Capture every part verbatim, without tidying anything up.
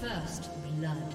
First blood.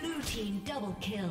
Blue team double kill.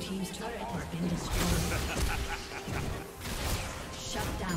Team's turret has been destroyed. Shut down.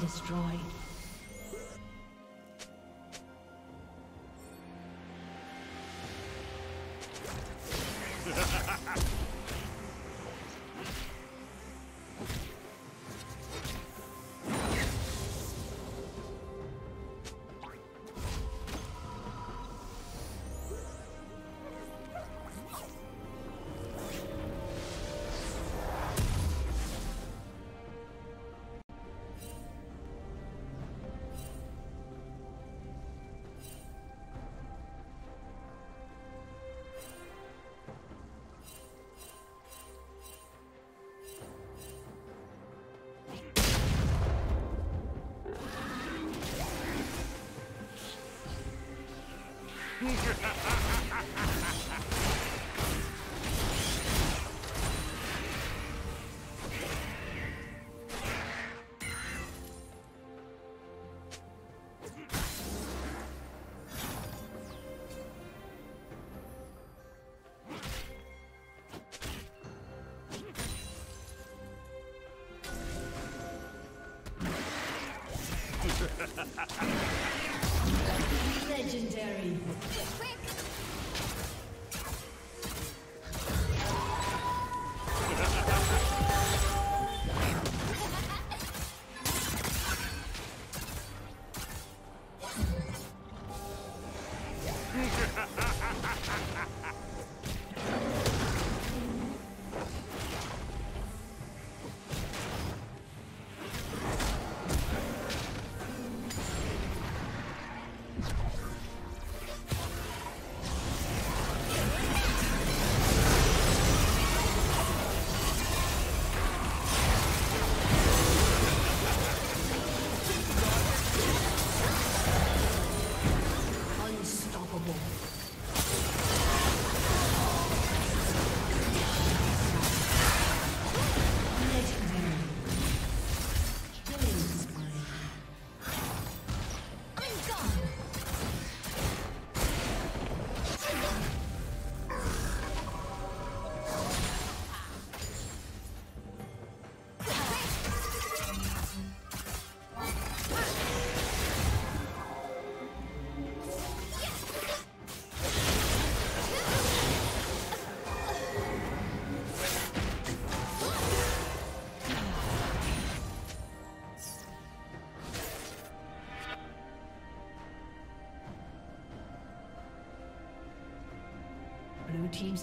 Destroyed. Legendary. Blue team's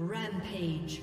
Rampage.